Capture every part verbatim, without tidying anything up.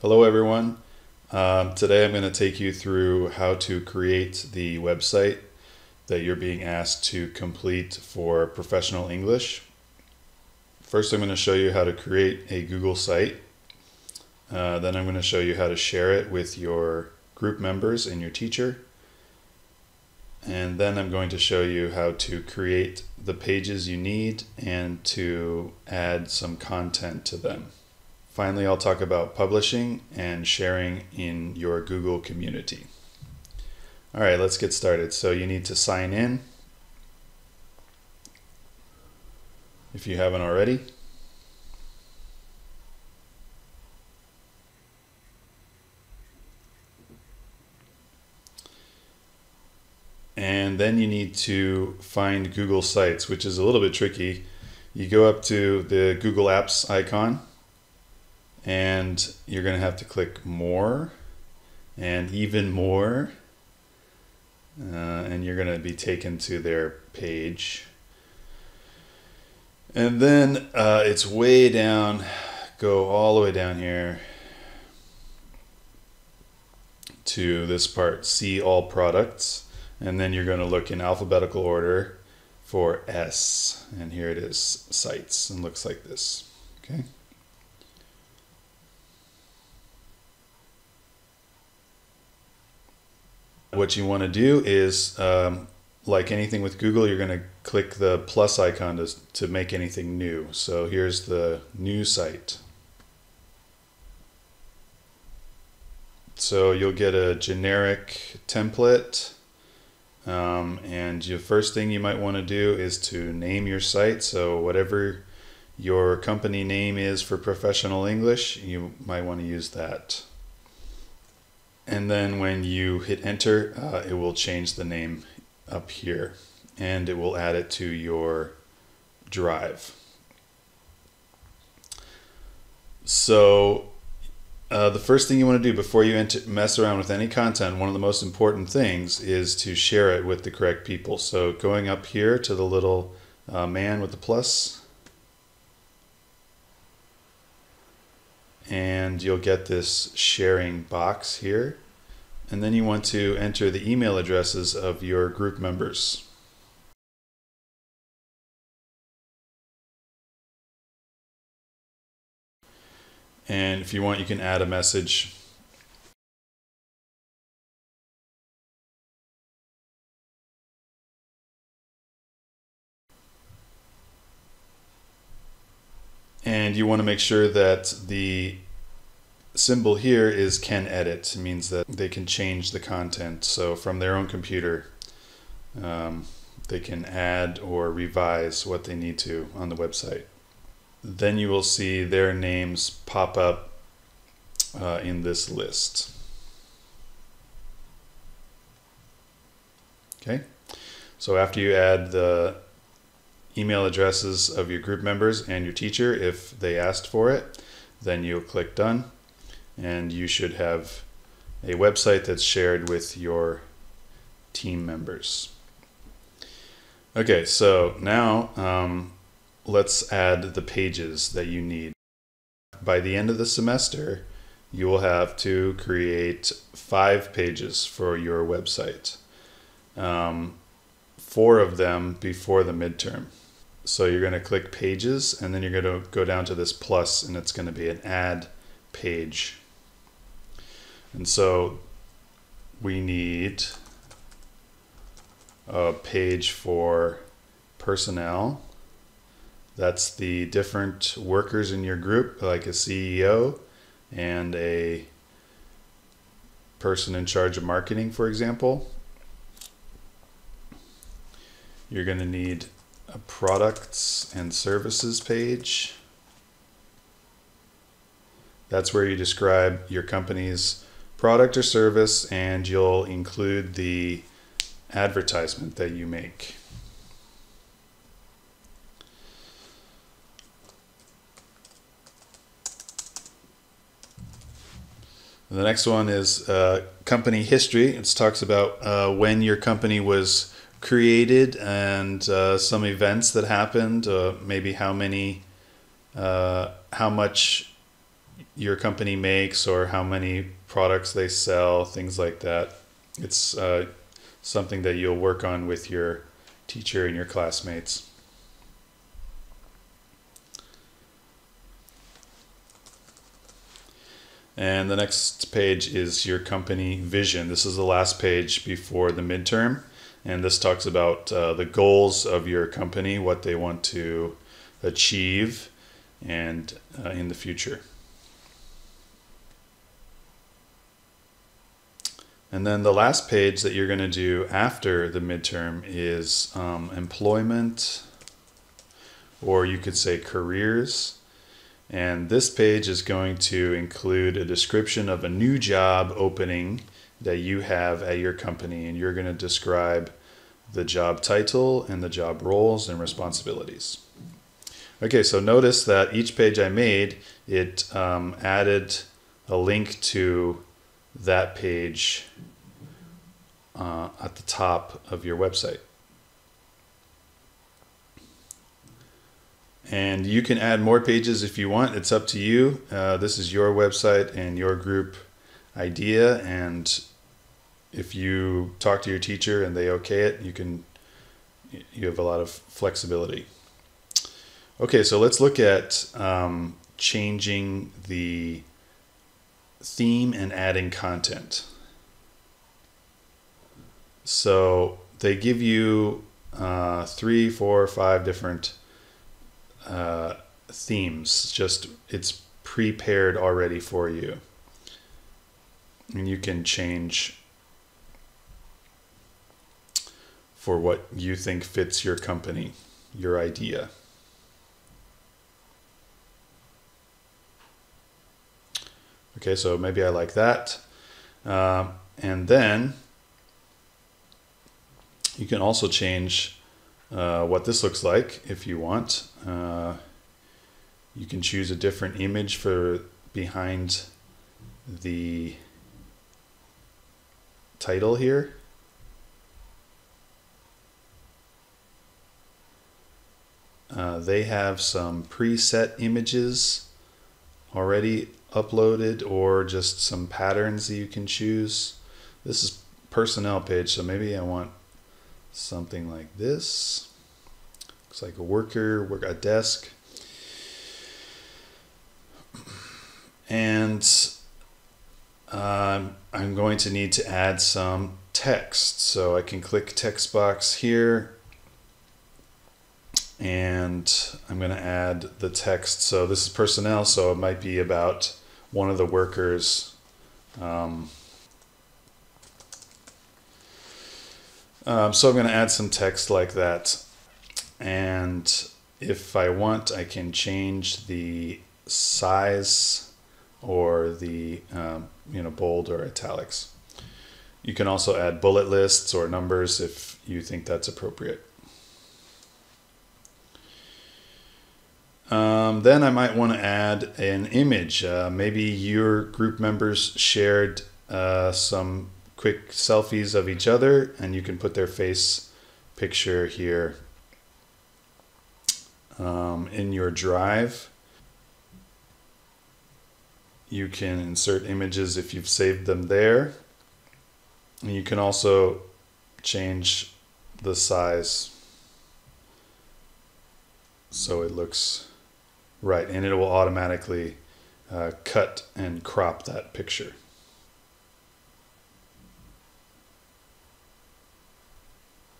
Hello everyone. Um, today I'm going to take you through how to create the website that you're being asked to complete for professional English. First I'm going to show you how to create a Google site. Uh, then I'm going to show you how to share it with your group members and your teacher. And then I'm going to show you how to create the pages you need and to add some content to them. Finally, I'll talk about publishing and sharing in your Google community. All right, let's get started. So you need to sign in if you haven't already. And then you need to find Google Sites, which is a little bit tricky. You go up to the Google Apps icon, and you're going to have to click more and even more, uh, and you're going to be taken to their page. And then uh, it's way down, go all the way down here to this part, see all products, and then you're going to look in alphabetical order for S, and here it is, sites, and looks like this. Okay. What you want to do is, um, like anything with Google, you're going to click the plus icon to, to make anything new. So here's the new site. So you'll get a generic template. Um, and the first thing you might want to do is to name your site. So whatever your company name is for professional English, you might want to use that. And then when you hit enter, uh, it will change the name up here and it will add it to your drive. So uh, the first thing you want to do before you enter, mess around with any content, one of the most important things is to share it with the correct people. So going up here to the little uh, man with the plus, and you'll get this sharing box here. And then you want to enter the email addresses of your group members. And if you want, you can add a message. And you want to make sure that the symbol here is can edit. It means that they can change the content. So from their own computer, um, they can add or revise what they need to on the website. Then you will see their names pop up uh, in this list. Okay, so after you add the email addresses of your group members and your teacher, if they asked for it, then you'll click done, and you should have a website that's shared with your team members. Okay, so now um, let's add the pages that you need. By the end of the semester, you will have to create five pages for your website, um, four of them before the midterm. So you're going to click pages, and then you're going to go down to this plus, and it's going to be an add page. And so we need a page for personnel. That's the different workers in your group, like a C E O and a person in charge of marketing, for example. You're going to need a products and services page. That's where you describe your company's product or service, and you'll include the advertisement that you make. The next one is uh, company history. It talks about uh, when your company was created and uh, some events that happened, uh, maybe how many, uh, how much your company makes or how many products they sell, things like that. It's uh, something that you'll work on with your teacher and your classmates. And the next page is your company vision. This is the last page before the midterm. And this talks about uh, the goals of your company, what they want to achieve and uh, in the future. And then the last page that you're going to do after the midterm is um, employment, or you could say careers. And this page is going to include a description of a new job opening that you have at your company, and you're going to describe the job title and the job roles and responsibilities. Okay, so notice that each page I made, it um, added a link to that page uh, at the top of your website. And you can add more pages if you want. It's up to you. Uh, this is your website and your group idea, and if you talk to your teacher and they okay it, you can you have a lot of flexibility. Okay, so let's look at um, changing the theme and adding content. So they give you uh, three, four, five different uh, themes. Just it's prepared already for you, and you can change for what you think fits your company, your idea. Okay, so maybe I like that. Uh, and then you can also change uh, what this looks like if you want. Uh, you can choose a different image for behind the title here. Uh, they have some preset images already uploaded, or just some patterns that you can choose. This is personnel page, so maybe I want something like this. Looks like a worker, work a desk. And um, I'm going to need to add some text. So I can click text box here, and I'm going to add the text. So this is personnel, so it might be about one of the workers. Um, um, so I'm going to add some text like that. And if I want, I can change the size or the um, you know, bold or italics. You can also add bullet lists or numbers if you think that's appropriate. Um, then I might want to add an image. Uh, maybe your group members shared uh, some quick selfies of each other, and you can put their face picture here um, in your Drive. You can insert images if you've saved them there. And you can also change the size so it looks right, and it will automatically uh, cut and crop that picture.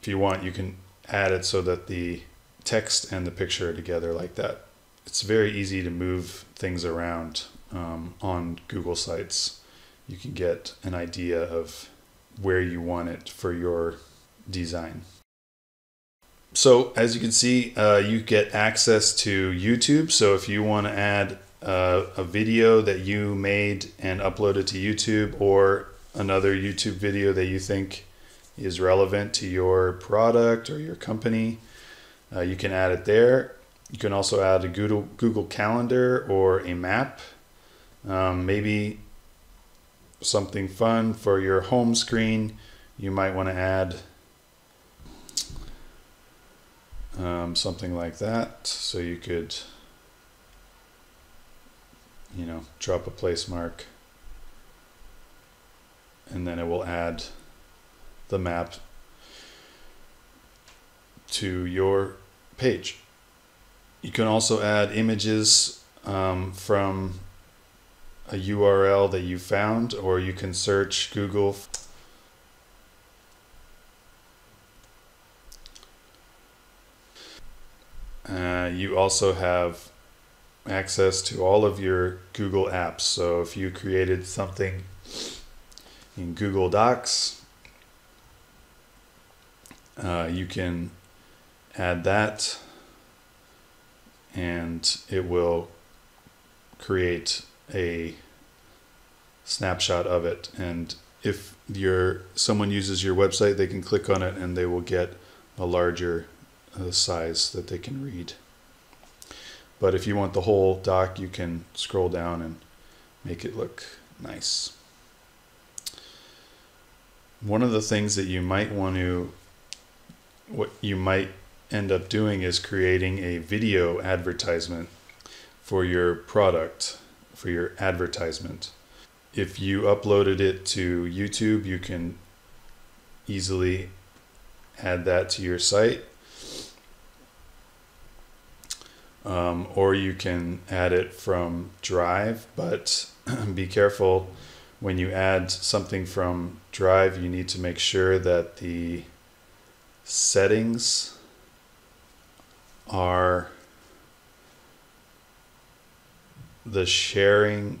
If you want, you can add it so that the text and the picture are together like that. It's very easy to move things around um, on Google Sites. You can get an idea of where you want it for your design. So as you can see, uh, you get access to YouTube. So if you want to add uh, a video that you made and upload it to YouTube, or another YouTube video that you think is relevant to your product or your company, uh, you can add it there. You can also add a Google, Google Calendar or a map, um, maybe something fun for your home screen. You might want to add Um, something like that, so you could you know, drop a place mark, and then it will add the map to your page. You can also add images um, from a U R L that you found, or you can search Google. Uh, you also have access to all of your Google apps. So if you created something in Google Docs, uh, you can add that and it will create a snapshot of it. And if you're, someone uses your website, they can click on it and they will get a larger uh, size that they can read. But if you want the whole doc, you can scroll down and make it look nice. One of the things that you might want to, what you might end up doing is creating a video advertisement for your product, for your advertisement. If you uploaded it to YouTube, you can easily add that to your site. Um, or you can add it from Drive, but be careful when you add something from Drive, you need to make sure that the settings are the sharing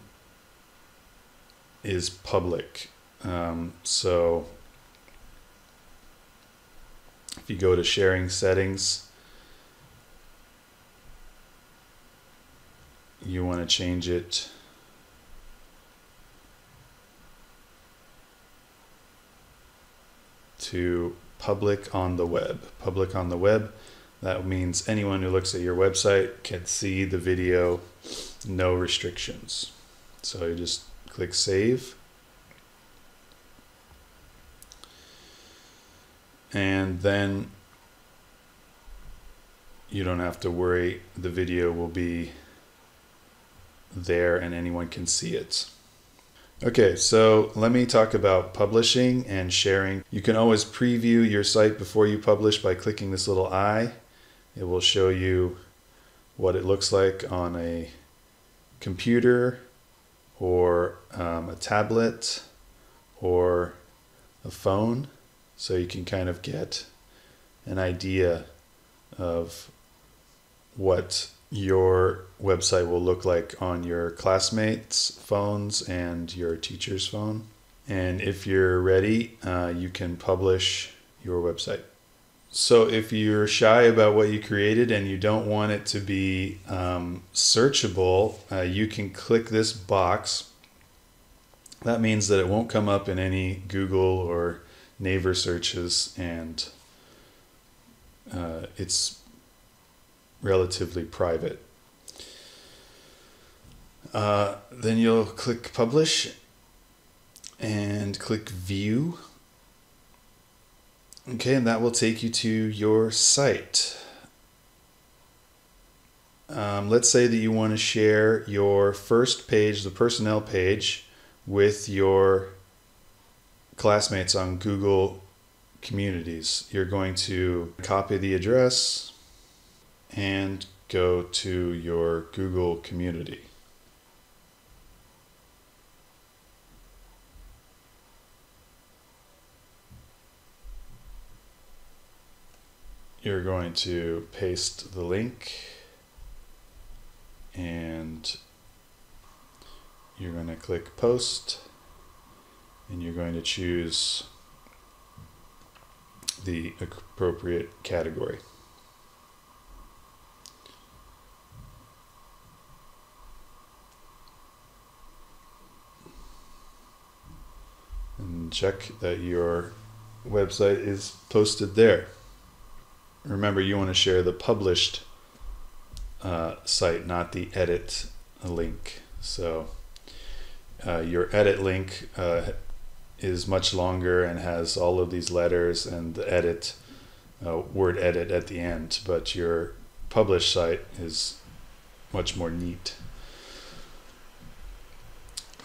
is public. Um, so if you go to sharing settings, you want to change it to public on the web. Public on the web, that means anyone who looks at your website can see the video, no restrictions. So you just click save. And then you don't have to worry, the video will be there and anyone can see it. Okay, so let me talk about publishing and sharing. You can always preview your site before you publish by clicking this little eye. It will show you what it looks like on a computer or um, a tablet or a phone. So you can kind of get an idea of what your website will look like on your classmates' phones and your teacher's phone. And if you're ready, uh, you can publish your website. So if you're shy about what you created and you don't want it to be um, searchable, uh, you can click this box. That means that it won't come up in any Google or Naver searches, and uh, it's relatively private. Uh, then you'll click publish and click view. Okay, and that will take you to your site. Um, let's say that you want to share your first page, the personnel page, with your classmates on Google Communities. You're going to copy the address and go to your Google Community. You're going to paste the link, and you're going to click post, and you're going to choose the appropriate category. And check that your website is posted there. Remember, you want to share the published uh, site, not the edit link. So uh, your edit link uh, is much longer and has all of these letters and the edit, uh, word edit at the end, but your published site is much more neat.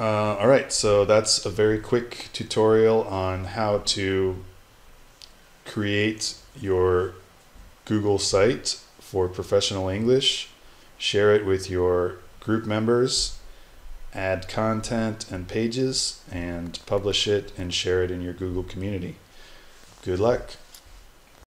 Uh, all right, so that's a very quick tutorial on how to create your Google site for professional English, share it with your group members, add content and pages, and publish it and share it in your Google community. Good luck.